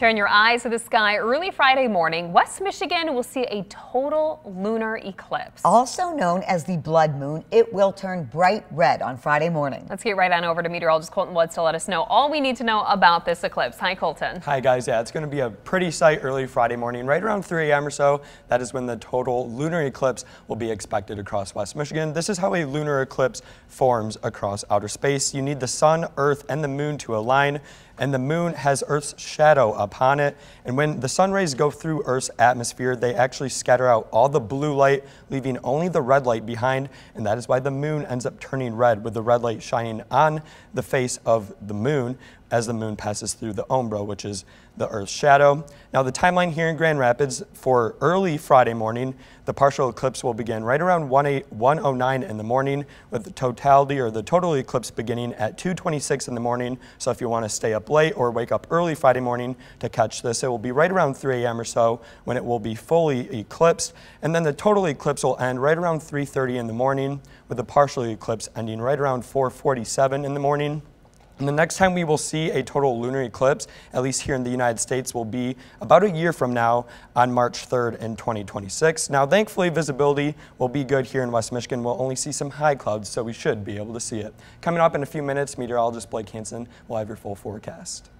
Turn your eyes to the sky early Friday morning. West Michigan will see a total lunar eclipse. Also known as the blood moon, it will turn bright red on Friday morning. Let's get right on over to meteorologist Colton Woods to let us know all we need to know about this eclipse. Hi, Colton. Hi, guys. Yeah, it's going to be a pretty sight early Friday morning, right around 3 a.m. or so. That is when the total lunar eclipse will be expected across West Michigan. This is how a lunar eclipse forms across outer space. You need the sun, Earth, and the moon to align, and the moon has Earth's shadow upon it. And when the sun rays go through Earth's atmosphere, they actually scatter out all the blue light, leaving only the red light behind. And that is why the moon ends up turning red, with the red light shining on the face of the moon as the moon passes through the umbra, which is the Earth's shadow. Now, the timeline here in Grand Rapids for early Friday morning, the partial eclipse will begin right around 1:09 in the morning, with the totality or the total eclipse beginning at 2:26 in the morning. So if you want to stay up late or wake up early Friday morning to catch this, it will be right around 3 a.m. or so when it will be fully eclipsed. And then the total eclipse will end right around 3:30 in the morning, with the partial eclipse ending right around 4:47 in the morning. And the next time we will see a total lunar eclipse, at least here in the United States, will be about a year from now on March 3rd in 2026. Now, thankfully, visibility will be good here in West Michigan. We'll only see some high clouds, so we should be able to see it. Coming up in a few minutes, meteorologist Blake Hansen will have your full forecast.